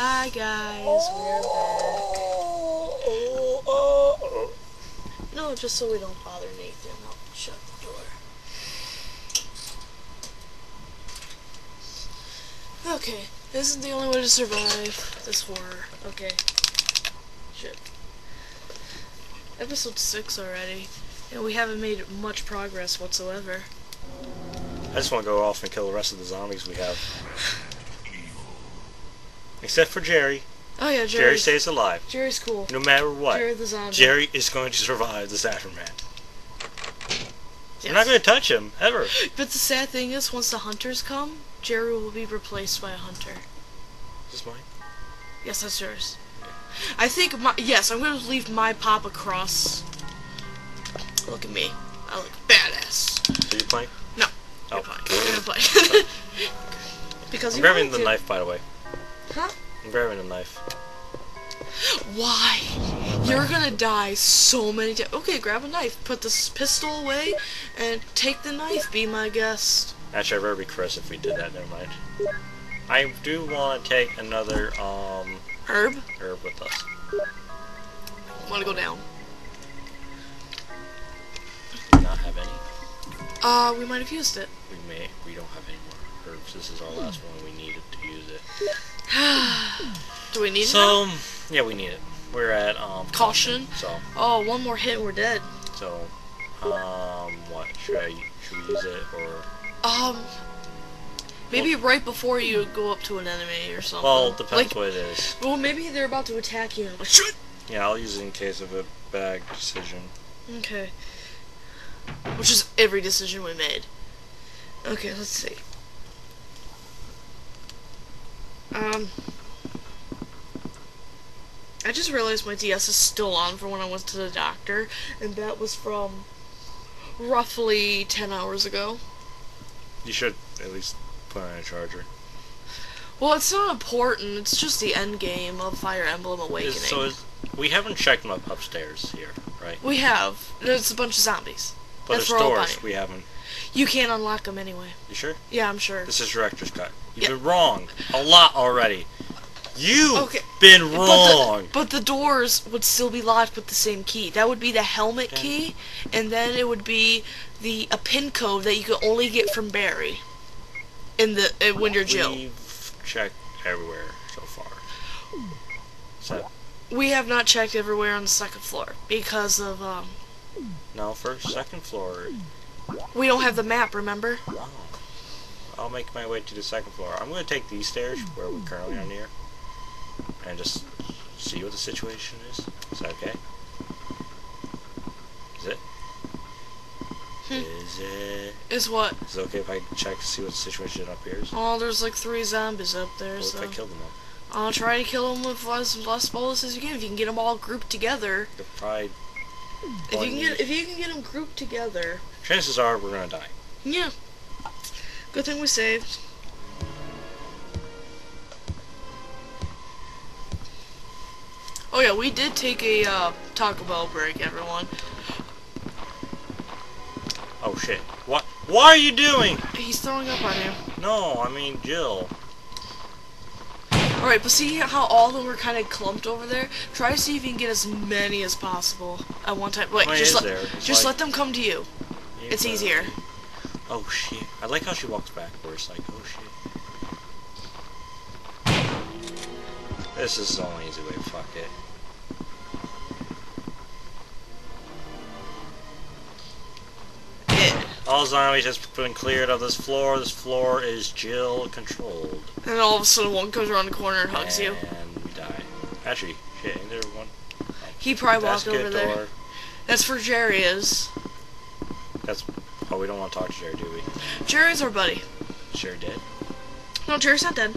Hi guys, we're back. No, just so we don't bother Nathan, I'll shut the door. Okay, this is the only way to survive this horror. Okay. Shit. Episode 6 already, and we haven't made much progress whatsoever. I just want to go off and kill the rest of the zombies we have. Except for Jerry. Oh yeah, Jerry stays alive. Jerry's cool. No matter what. Jerry the zombie. Jerry is going to survive this aftermath. Yes. We're not going to touch him, ever. But the sad thing is, once the hunters come, Jerry will be replaced by a hunter. Is this mine? Yes, that's yours. I think my... Yes, I'm going to leave my pop across. Look at me. I look badass. Are you playing? No. Oh. You're fine. You're going to play. Because I'm grabbing the knife, by the way. Huh? I'm grabbing a knife. Why? You're gonna die so many times. Okay, grab a knife. Put this pistol away and take the knife. Be my guest. Actually, I'd rather be Chris if we did that. Never mind. I do want to take another, herb? Herb with us. I want to go down. Do not have any. We might have used it. We may. We don't have any more herbs. This is our last one. We needed to use it. Do we need it? So, yeah, we need it. We're at, caution. So. Oh, one more hit and we're dead. So, what? Should we use it, or... Maybe right before you go up to an enemy or something. Well, depends what it is. Well, maybe they're about to attack you. Yeah, I'll use it in case of a bad decision. Okay. Which is every decision we made. Okay, let's see. I just realized my DS is still on for when I went to the doctor, and that was from roughly 10 hours ago. You should at least put on a charger. Well, it's not important, it's just the end game of Fire Emblem Awakening. We haven't checked them up upstairs here, right? We have. There's a bunch of zombies. But there's doors we haven't. You can't unlock them anyway. You sure? Yeah, I'm sure. This is Director's Cut. You've been wrong a lot already. You've been wrong. But the doors would still be locked with the same key. That would be the helmet key, and then it would be a pin code that you could only get from Barry in the when you're Jill. We've checked everywhere so far. So we have not checked everywhere on the second floor because of No, first, second floor. We don't have the map, remember? Wow. I'll make my way to the second floor. I'm going to take these stairs, where we're currently on here, and just see what the situation is. Is that okay? Is it? Is it? Is what? Is it okay if I check to see what the situation up here is? Oh, there's like 3 zombies up there, what if I kill them all? I'll try to kill them with as less bullets as you can. If you can get them all grouped together. They're probably... If you can get them grouped together... Chances are we're going to die. Yeah. Good thing we saved. Oh yeah, we did take a Taco Bell break, everyone. Oh shit. What? What are you doing? He's throwing up on you. No, I mean Jill. Alright, but see how all of them were kind of clumped over there? Try to see if you can get as many as possible at one time. Wait, just let them come to you. It's easier. Oh shit. I like how she walks backwards, like, oh shit. This is the only easy way, fuck it. Yeah. All zombies has been cleared of this floor. This floor is Jill controlled. And all of a sudden one comes around the corner and hugs you. And we die. Actually, shit, ain't there one? He probably walked over there. That's where Jerry is. That's... Oh, we don't want to talk to Jerry, do we? Jerry's our buddy. Sure did. No, Jerry's not dead.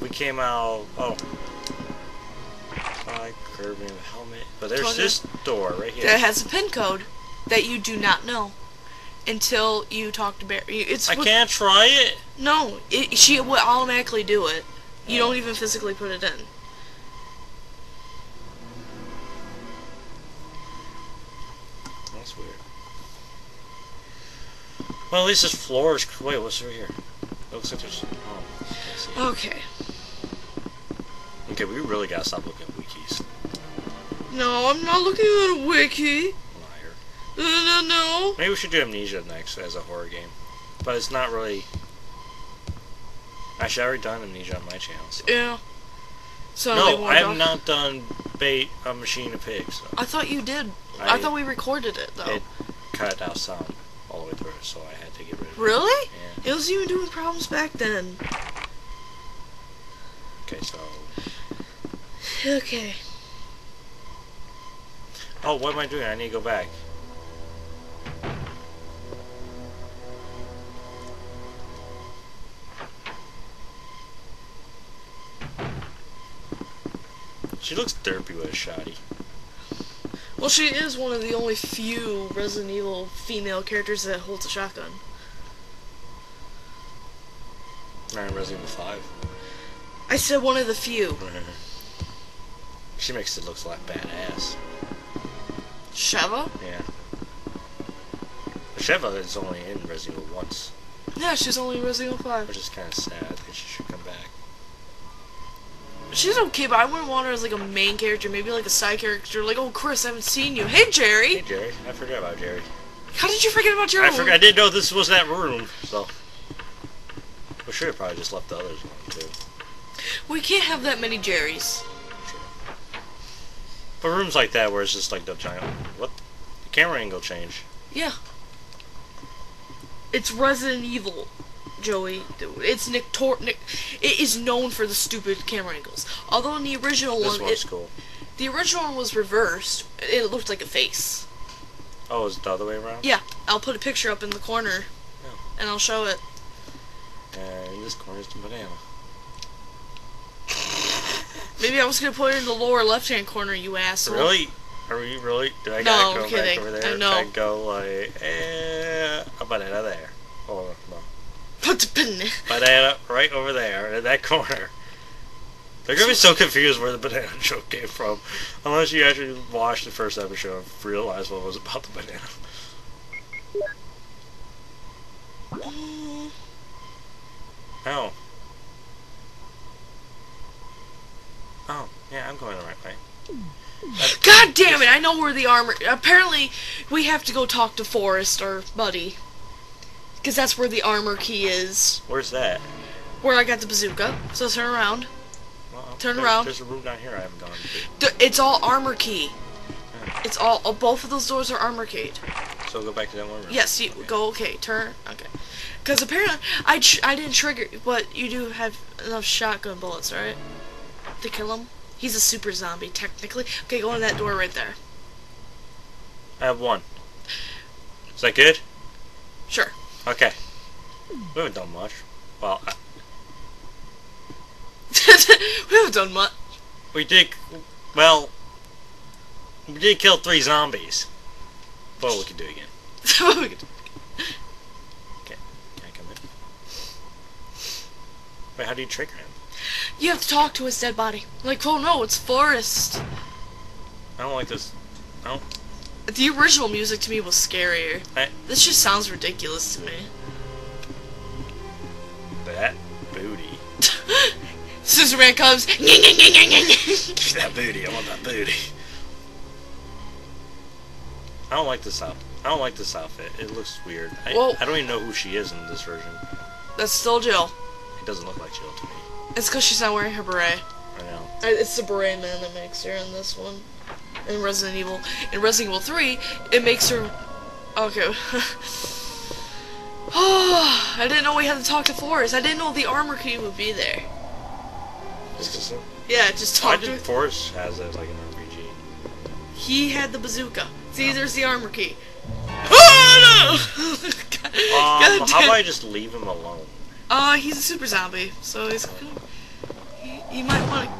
We came out... Oh. Curving the helmet. But there's this door right here. That has a pin code that you do not know until you talk to Barry. I can't try it? No. She will automatically do it. You don't even physically put it in. That's weird. Well, at least this floor is... Wait, what's over here? It looks like there's... Oh, okay. Okay, we really gotta stop looking at wikis. No, I'm not looking at a wiki. Liar. No. Maybe we should do Amnesia next as a horror game. But it's not really... Actually, I already done Amnesia on my channel. So. Yeah. So no, I have not done A Machine of Pigs. So. I thought you did. I thought we recorded it, though. It cut out sound all the way through, so I had to get rid of it. Really? Yeah. It was you doing problems back then. Okay, so... Okay. Oh, what am I doing? I need to go back. She looks derpy with a shotty. Well, she is one of the only few Resident Evil female characters that holds a shotgun. Not in Resident Evil 5. I said one of the few. She makes it look like badass. Sheva? Yeah. Sheva is only in Resident Evil once. Yeah, she's only in Resident Evil 5. Which is kind of sad. I think she should come back. She's okay, but I wouldn't want her as like a main character, maybe like a side character. Like, oh, Chris, I haven't seen you. Hey, Jerry! Hey, Jerry. I forgot about Jerry. How did you forget about Jerry? I didn't know this was that room, so. We should have probably just left the others on, too. We can't have that many Jerrys. But rooms like that where it's just like the giant... What? The camera angle change. Yeah. It's Resident Evil, Joey. It's it is known for the stupid camera angles. Although in the original one... This one's cool. The original one was reversed. It looked like a face. Oh, is it the other way around? Yeah. I'll put a picture up in the corner. Oh. And I'll show it. And in this corner is the banana. Maybe I was going to put it in the lower left-hand corner, you asshole. Really? Are you really? No, I'm kidding. Back over there? I know. And go like, a banana there. Hold on, come on. Put the banana. Banana right over there, in that corner. They're going to be so confused where the banana joke came from. Unless you actually watch the first episode and realize what was about the banana. Ow. Oh, yeah, I'm going the right way. God damn it, I know where the armor... Apparently, we have to go talk to Forrest, our buddy. Because that's where the armor key is. Where's that? Where I got the bazooka. So turn around. Well, turn around. There's a room down here I haven't gone to. It's all armor key. Yeah. It's all... both of those doors are armor keyed. So go back to that one room. Yes, you go, okay, turn, okay. Because apparently, I didn't trigger... But you do have enough shotgun bullets, right? To kill him. He's a super zombie, technically. Okay, go in that door right there. I have one. Is that good? Sure. Okay. We haven't done much. Well, we haven't done much. We did... Well... We did kill 3 zombies. But we can do it again. Okay. Can I come in? Wait, how do you trigger him? You have to talk to his dead body. Like, oh no, it's Forrest. I don't like this. No. The original music to me was scarier. This just sounds ridiculous to me. That booty. Superman comes. Give that booty. I want that booty. I don't like this outfit. It looks weird. I don't even know who she is in this version. That's still Jill. It doesn't look like Jill to me. It's because she's not wearing her beret. I know. It's the beret man that makes her in this one. In Resident Evil. In Resident Evil 3, it makes her... Okay. Oh, I didn't know we had to talk to Forrest. I didn't know the armor key would be there. Yeah, just talk to... Why did Forrest has it like an RPG? He had the bazooka. See, there's the armor key. Oh, no! God, God, how about I just leave him alone? He's a super zombie, so he's gonna... He might wanna...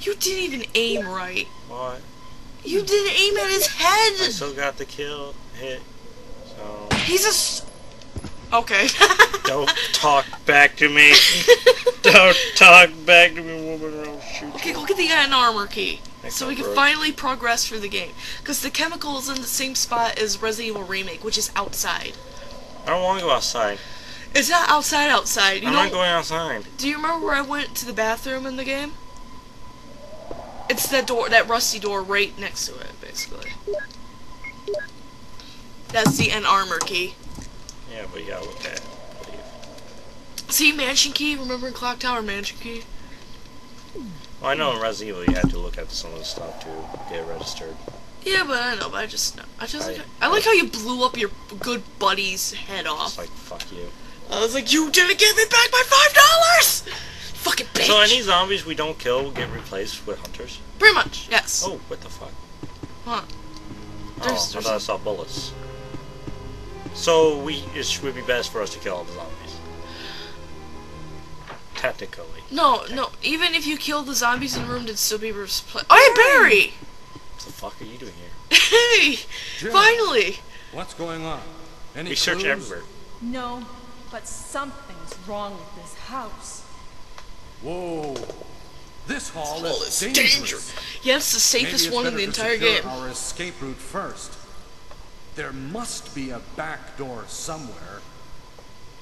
You didn't even aim right. What? You didn't aim at his head! I still got the kill hit, so... He's a Okay. Don't talk back to me. Don't talk back to me, woman, or I'll shoot you. Okay, go get the armor key. So we can finally progress through the game. Because the chemical is in the same spot as Resident Evil Remake, which is outside. I don't want to go outside. It's not outside. You I'm not going outside. Do you remember where I went to the bathroom in the game? It's that door, that rusty door right next to it, basically. That's the N armor key. Yeah, but you gotta look at it. See, mansion key? Remember Clock Tower mansion key? Well, I know in Resident Evil you have to look at some of the stuff to get registered. Yeah, but I know, but I like how you blew up your good buddy's head off. It's like, fuck you. I was like, you didn't give me back my $5! Fucking bitch! So any zombies we don't kill will get replaced with hunters? Pretty much, yes. Oh, what the fuck? Huh. There's I thought I saw bullets. So it would be best for us to kill all the zombies. Tactically. No, even if you kill the zombies in the room, they'd still be replaced. Oh, hey, Barry! What the fuck are you doing here? Hey! Jill, finally! What's going on? Any we search everywhere. No, but something's wrong with this house. Whoa! This hall is dangerous. Yeah, it's the safest one in the entire game. Our escape route first. There must be a back door somewhere.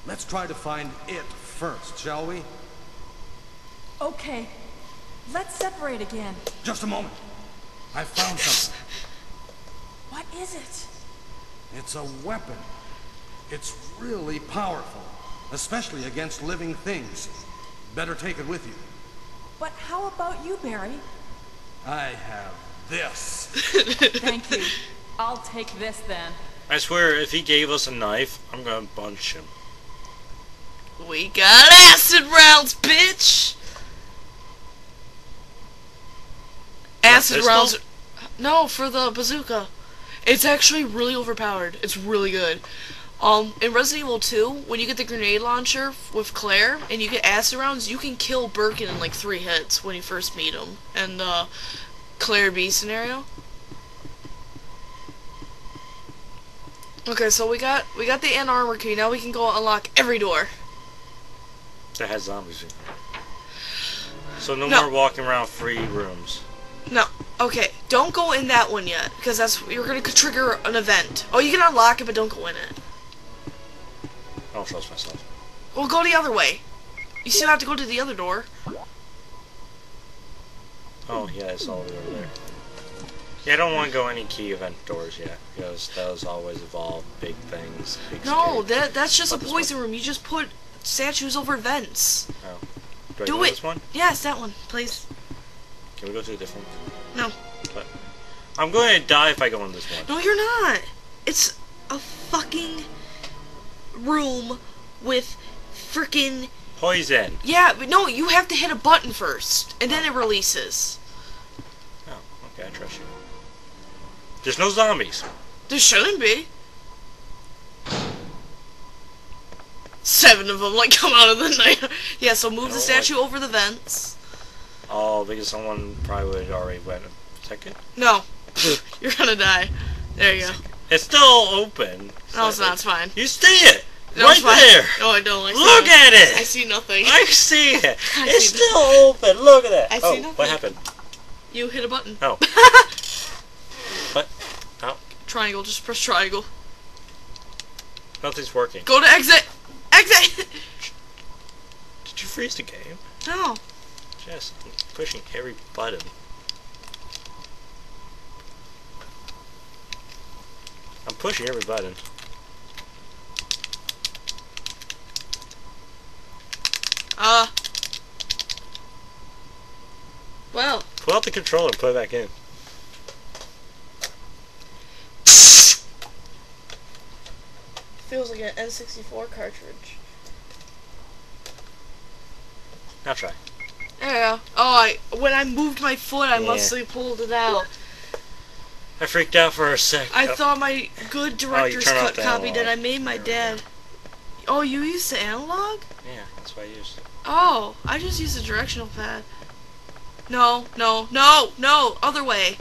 Let's try to find it first, shall we? Okay. Let's separate again. Just a moment. I found something. What is it? It's a weapon. It's really powerful, especially against living things. Better take it with you. But how about you, Barry? I have this. Thank you. I'll take this then. I swear, if he gave us a knife, I'm gonna punch him. We got acid rounds, bitch! Acid rounds... No, for the bazooka. It's actually really overpowered. It's really good. In Resident Evil 2, when you get the grenade launcher with Claire, and you get acid rounds, you can kill Birkin in like 3 hits when you first meet him. And the Claire B scenario. Okay, so we got the N armor key. Now we can go unlock every door that has zombies in it. So no more walking around free rooms. No. Okay, don't go in that one yet, because that's you're gonna trigger an event. Oh, you can unlock it, but don't go in it. I don't trust myself. Well, go the other way. You still have to go to the other door. Oh, yeah, it's all over there. Yeah, I don't want to go any key event doors yet, because those always involve big things. Big that's just a poison room. You just put statues over vents. Oh. Do it. This one? Yes, that one, please. Can we go to a different one? No. But I'm going to die if I go in this one. No, you're not. It's a fucking... room with freaking poison. Yeah, but no, you have to hit a button first, and then it releases. Oh, okay, I trust you. There's no zombies. There shouldn't be. 7 of them, like, come out of the night. Yeah, so move the statue over the vents. Oh, because someone probably would already went a second? No. You're gonna die. There you go. It's still open. No, it's not. It's fine. You see it! No, right there! No, I don't. Look at it! I see nothing. I see it! It's still open! Look at that! I see nothing. What happened? You hit a button. Oh. What? Oh. Triangle. Just press triangle. Nothing's working. Go to exit! Exit! Did you freeze the game? No. Just pushing every button. I'm pushing every button. Well. Pull out the controller and put it back in. Feels like an N64 cartridge. Now try. There you go. Oh, when I moved my foot, I mostly pulled it out. I freaked out for a sec. I thought my good director's cut copy that I made my dad. Oh, you used the analog? Yeah, that's what I used. Oh, I just used the directional pad. No, other way.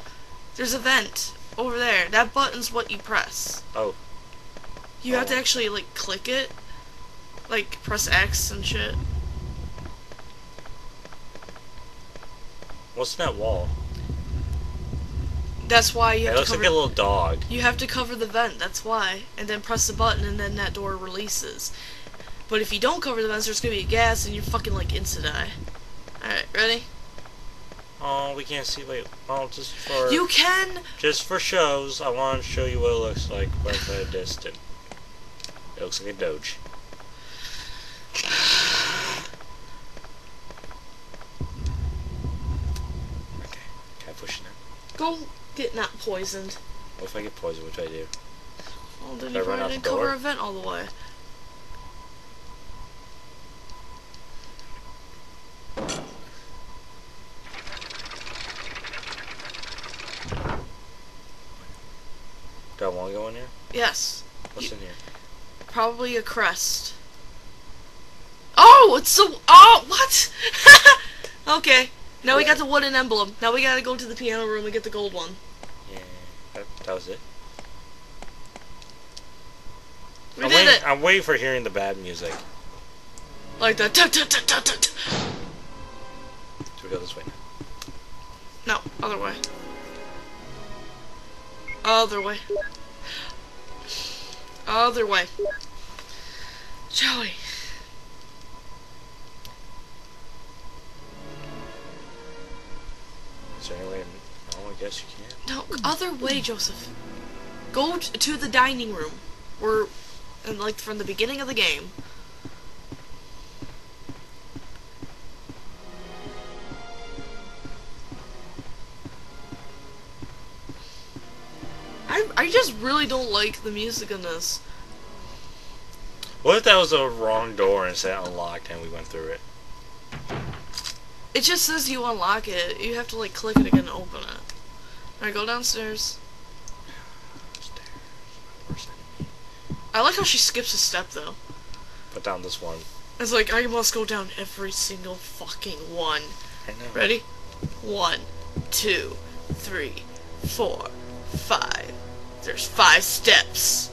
There's a vent over there. That button's what you press. Oh. You have to actually, like, click it. Like, press X and shit. What's that wall? That's why you have to cover... It looks like a little dog. You have to cover the vent, that's why. And then press the button, and then that door releases. But if you don't cover the vents, there's gonna be a gas, and you're fucking, like, insta-die. Alright, ready? Oh, we can't see. Wait, oh, just for... You can! Just for shows, I want to show you what it looks like from a distance. It looks like a doge. Okay, can't push it now. Go get not poisoned. What if I get poisoned, which I do? Well, then you probably didn't cover a vent all the way. Do I want to go in here? Yes. What's in here? Probably a crest. Oh, it's so. Oh, what? Okay. Now we got the wooden emblem. Now we gotta go to the piano room and get the gold one. Yeah, that was it. We did it. I'm waiting for hearing the bad music. Like the tut-tut-tut-tut-tut. Do we go this way now? No, other way. Other way. Other way. Joey. Is there any way? Oh, I guess you can. No, other way, Joseph. Go to the dining room. We're, and like from the beginning of the game. I just really don't like the music in this. What if that was the wrong door and said unlocked and we went through it? It just says you unlock it. You have to like click it again and open it. Alright, go downstairs. I like how she skips a step though. Put down this one. It's like, I must go down every single fucking one. I know. Ready? 1, 2, 3, 4, 5. There's 5 steps.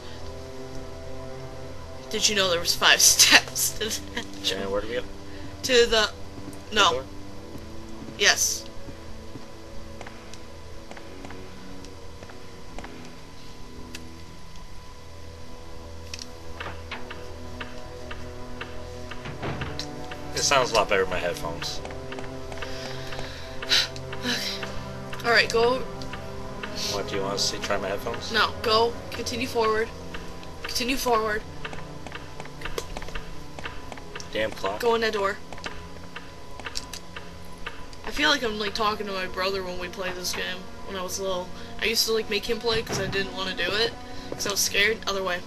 Did you know there was 5 steps to that? Yeah, where do we go? To the... No. Door? Yes. It sounds a lot better with my headphones. Okay. Alright, go... What, do you want to see? Try my headphones? No, go. Continue forward. Continue forward. Damn clock. Go in that door. I feel like I'm like talking to my brother when we played this game when I was little. I used to like make him play because I didn't want to do it because I was scared. Other way.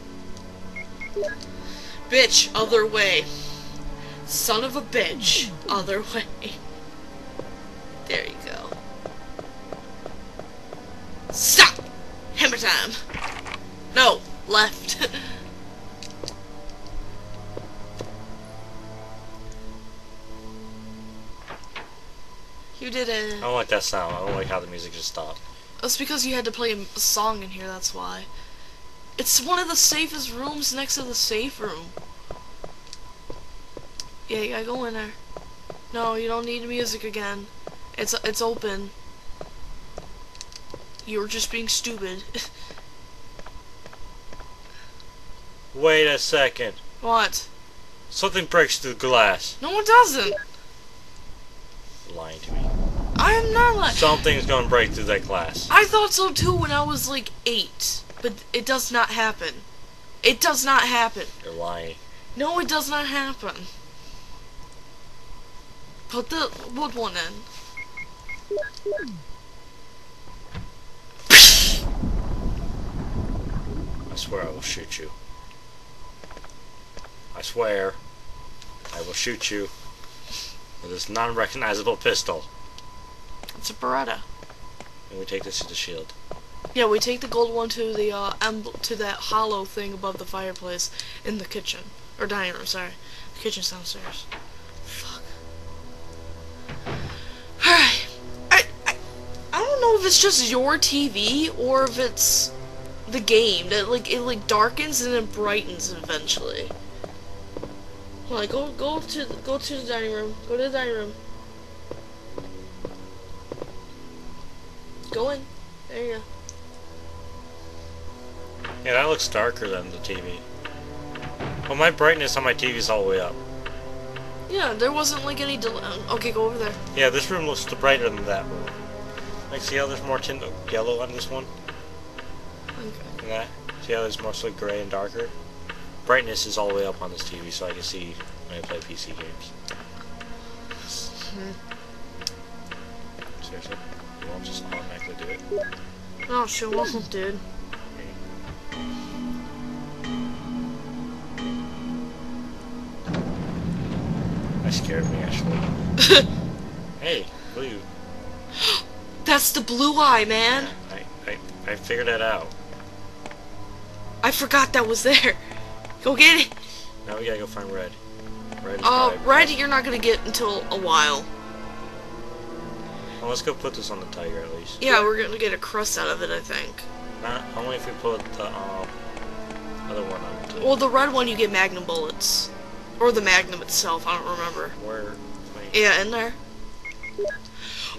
Bitch, other way. Son of a bitch, other way. There you go. Stop! Hammer time! No! Left! You did it. I don't like that sound. I don't like how the music just stopped. It's because you had to play a song in here, that's why. It's one of the safest rooms next to the safe room. Yeah, you gotta go in there. No, you don't need music again. It's open. You were just being stupid. Wait a second. What? Something breaks through the glass. No, it doesn't. You're lying to me. I am not lying. Something's gonna break through that glass. I thought so too when I was like 8, but it does not happen. It does not happen. You're lying. No, it does not happen. Put the wood one in. I swear I will shoot you. I swear I will shoot you with this non-recognizable pistol. It's a Beretta. And we take this to the shield. Yeah, we take the gold one to the to that hollow thing above the fireplace in the kitchen or dining room. Sorry, the kitchen's downstairs. Fuck. All right. I don't know if it's just your TV or if it's the game that like it like darkens and then brightens eventually. Like go to the dining room. Go to the dining room. Go in. There you go. Yeah, that looks darker than the TV. Well, my brightness on my TV is all the way up. Yeah, there wasn't like any okay, go over there. Yeah, this room looks brighter than that room. Like, see how there's more tint of yellow on this one? Okay. Yeah. See how there's mostly gray and darker? Brightness is all the way up on this TV, so I can see when I play PC games. Hmm. Seriously? You won't just automatically do it? Oh, sure wasn't, dude. That scared me, actually. Hey, blue. That's the blue eye, man! Yeah, I figured that out. I forgot that was there. Go get it! Now we gotta go find Red. Red is Red you're not gonna get until a while. Well, let's go put this on the tiger, at least. Yeah, we're gonna get a crust out of it, I think. Not only if we put the other one on it, too. Well, the red one you get magnum bullets. Or the magnum itself, I don't remember. Where? Wait. Yeah, in there.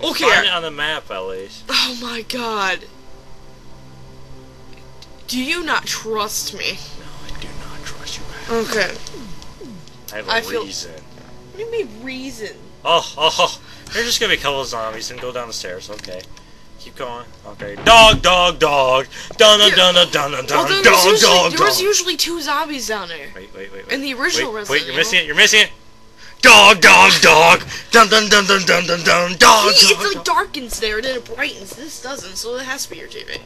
Okay. Find it on the map, at least. Oh my god. Do you not trust me? No, I do not trust you, man. Okay. I have a reason. What do you mean, reason? Oh. There's just gonna be a couple of zombies and go down the stairs, okay. Keep going. Okay. Dog. Dun dun dun dun dun dun dog. There was usually two zombies down there. Wait. In the original Resident Evil. You're missing it. Dog. Dun dun dun dun dun dun dun dog. See, it like darkens there and then it brightens. This doesn't, so it has to be your TV.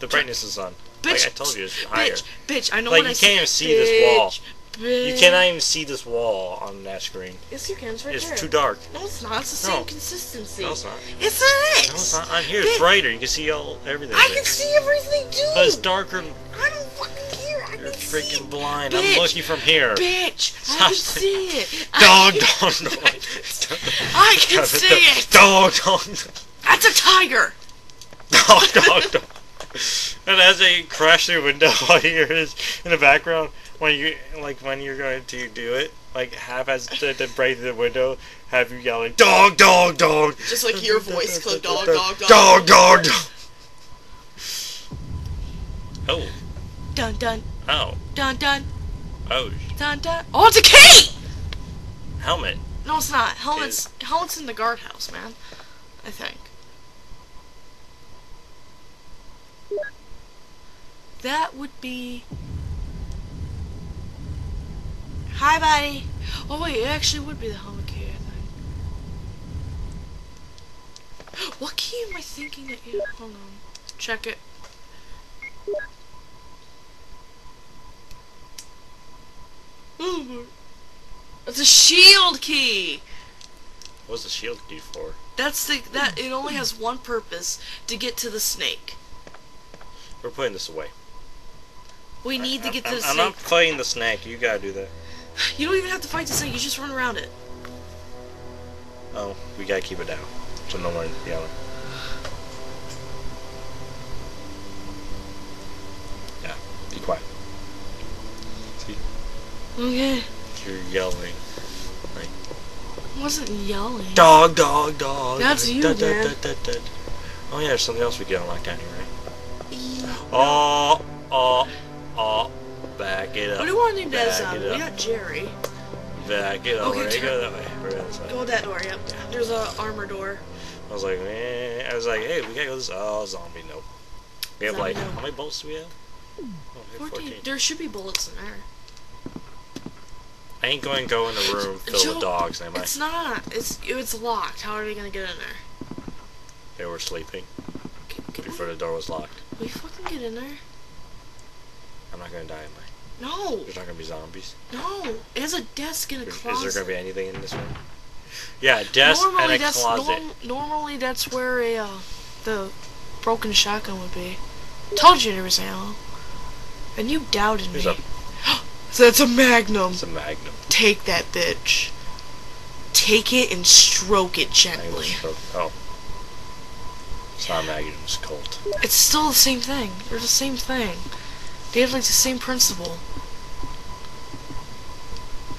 The brightness is on. Bitch, like I told you, it's higher. Bitch, I know what I said. Like, you can't even see this wall. Bitch. You cannot even see this wall on that screen. Yes, you can. It's right there. It's too dark. No, it's not. It's the same consistency. No, it's not. Yes, it is. No, it's not. On here, it's brighter. You can see everything. I can see everything, too. But it's darker. I don't fucking care. I can see. You're freaking blind. I'm looking from here. Bitch, I can see it. Dog. I can see it. Dog. That's a tiger. Dog. And as they crash through the window, all you hear is in the background when you're going to do it, like half as to break the window, have you yelling dog. Just like your voice, dog. Oh. Dun. Oh. Dun. Oh. Dun. Oh, it's a key. Helmet. No, it's not. Helmet's in the guardhouse, man. I think. That would be... Hi, buddy! Oh wait, it actually would be the helmet key, I think. What key am I thinking that you... Hold on. Check it. It's a shield key! What's the shield key for? That it only has one purpose, to get to the snake. We're putting this away. We need to get to the snake. I'm not fighting the snake. You gotta do that. You don't even have to fight the snake. You just run around it. Oh, we gotta keep it down. So no more yelling. Yeah, be quiet. See? Okay. You're yelling. Right? I wasn't yelling. Dog. That's you, man. Oh yeah, there's something else we can unlock down here, right? Oh, back it up. What do you want to do that side? We got Jerry. Back it up. Okay, go that way. Go that door, yep. Yeah. There's a armor door. I was like, hey, we gotta go this... Oh, zombie, nope. We have like... How many bullets do we have? Oh, 14. There should be bullets in there. I ain't going to go in the room filled with dogs, am I? It's not. It's locked. How are they going to get in there? They were sleeping. Before the door was locked. We fucking get in there. I'm not gonna die, am I? No! There's not gonna be zombies? No! It has a desk and a closet. Is there gonna be anything in this room? Yeah, a desk and a closet. Normally that's where the broken shotgun would be. Told you there was ammo. And you doubted me. So that's a magnum! It's a magnum. Take that, bitch. Take it and stroke it gently. Oh. It's not a magnum, it's Colt. It's still the same thing. They're the same thing. They have, like, the same principle.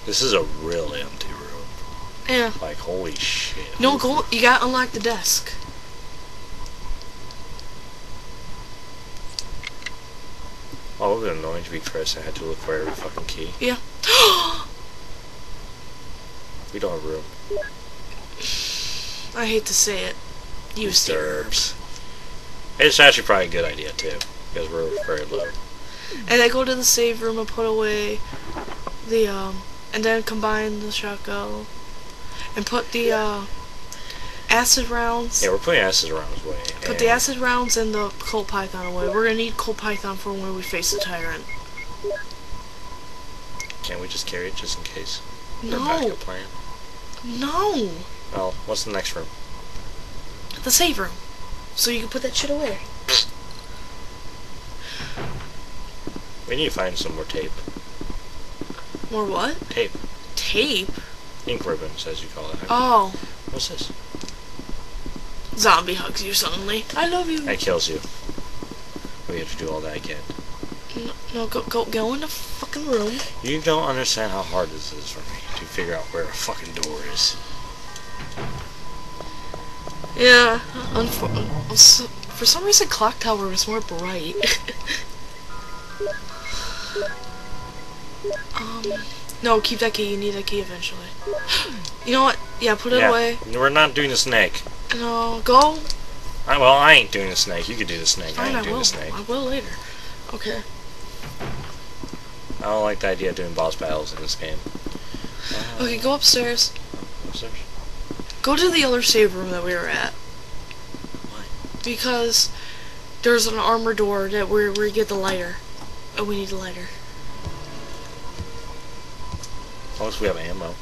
This is a real empty room. Yeah. Like, holy shit. No, you gotta unlock the desk. Oh, it was annoying to be Chris. I had to look for every fucking key. Yeah. We don't have room. I hate to say it. Use the herbs. It's actually probably a good idea too, because we're very low. And I go to the save room and put away the and then combine the shotgun and put the acid rounds. Yeah, we're putting acid rounds away. Put the acid rounds and the cold python away. We're gonna need cold python for when we face the tyrant. Can't we just carry it just in case? No. Backup plan? No. Well, what's the next room? The save room. So you can put that shit away. We need to find some more tape. More what? Tape. Tape? Ink ribbons, as you call it. Oh. What's this? Zombie hugs you suddenly. I love you. That kills you. We have to do all that again. No, no, go in the fucking room. You don't understand how hard this is for me to figure out where a fucking door is. Yeah, for some reason Clock Tower is more bright. No, keep that key, you need that key eventually. You know what? Yeah, put it away. We're not doing the snake. No, go. Well, I ain't doing the snake. You could do the snake. Fine, I ain't doing the snake. I will later. Okay. I don't like the idea of doing boss battles in this game. Okay, go upstairs. Upstairs? Go to the other save room that we were at. Why? Because there's an armor door that we get the lighter. Oh, we need a lighter. Unless we have ammo.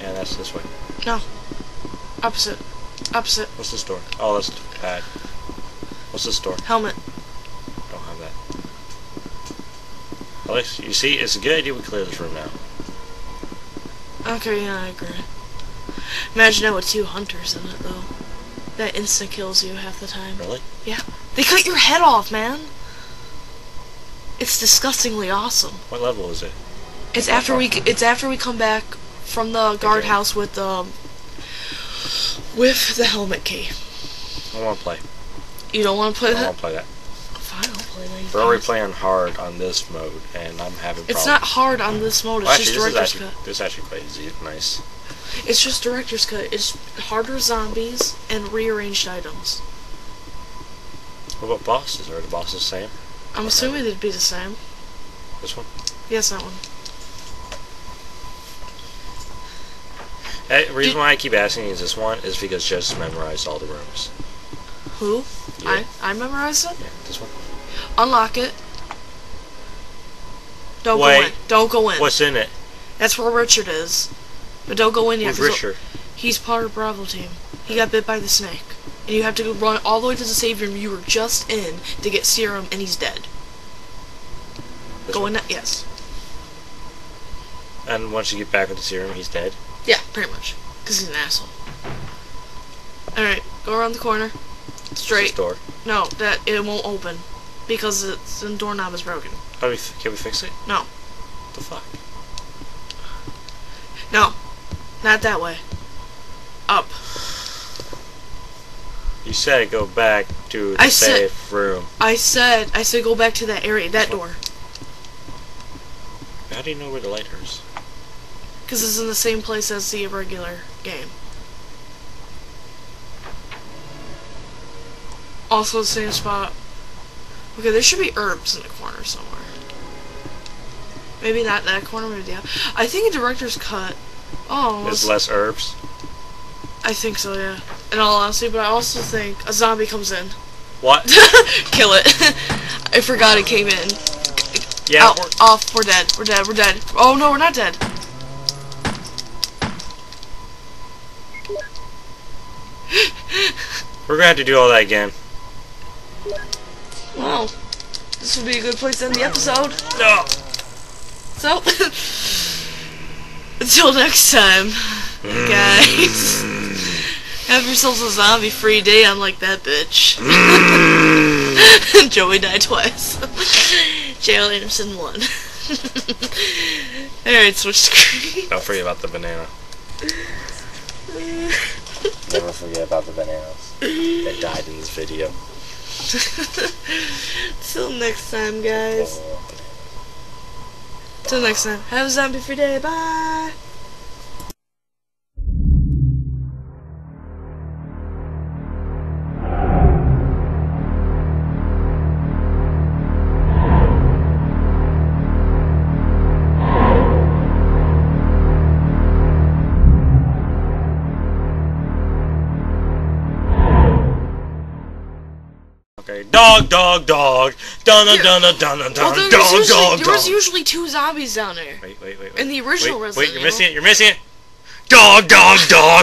Yeah, that's this way. No. Opposite. Opposite. What's this door? Oh, that's bad. What's this door? Helmet. Don't have that. At least, you see, it's a good idea we clear this room now. Okay, yeah, I agree. Imagine that with two hunters in it, though. That instant kills you half the time. Really? Yeah. They cut your head off, man! It's disgustingly awesome. What level is it? It's after we come back from the guardhouse with the helmet key. I don't want to play. You don't want to play that? I don't want to play that. Fine, I'll play that. We're already playing hard on this mode, and I'm having problems. It's not hard on this mode, it's just Director's Cut. This is actually quite easy. Nice. It's just Director's Cut. It's harder zombies and rearranged items. What about bosses? Are the bosses the same? I'm assuming they'd be the same. This one? Yes, that one. The reason why I keep asking is this one is because Jess memorized all the rooms. Who? Yeah. I memorized it? Yeah, this one. Unlock it. Don't go in. Don't go in. What's in it? That's where Richard is. But don't go in yet. Who's Richard? He's part of Bravo team. He got bit by the snake. And you have to run all the way to the save room you were just in to get serum, and he's dead. Go in that, yes. And once you get back with the serum, he's dead? Yeah, pretty much. Because he's an asshole. Alright, go around the corner. Straight. This door. No, it won't open. Because the doorknob is broken. Can we fix it? No. What the fuck? No. Not that way. Up. You said go back to the safe room. I said go back to that area, that door. How do you know where the lighter is? Because it's in the same place as the regular game. Also the same spot. Okay, there should be herbs in the corner somewhere. Maybe not that corner, maybe the other. I think a Director's Cut. Oh. There's less herbs? I think so, yeah. In all honesty, but I also think a zombie comes in. What? Kill it. I forgot it came in. Yeah. Off. We're dead. We're dead. We're dead. Oh no, we're not dead. We're gonna have to do all that again. Well, this would be a good place to end the episode. No. So, until next time, guys. Have yourselves a zombie-free day, unlike that bitch. Joey died twice. JLAndersen01. Alright, switch screen. Don't forget about the banana. Never forget about the bananas. They died in this video. Till next time, guys. Till next time, have a zombie-free day. Bye! Dog, dog, dog. Dun, dun, dun, dun, dun, dun, dun, dog. There was usually two zombies down there. Wait. In the original Resident Evil. Wait, you're missing it. Dog, dog, dog.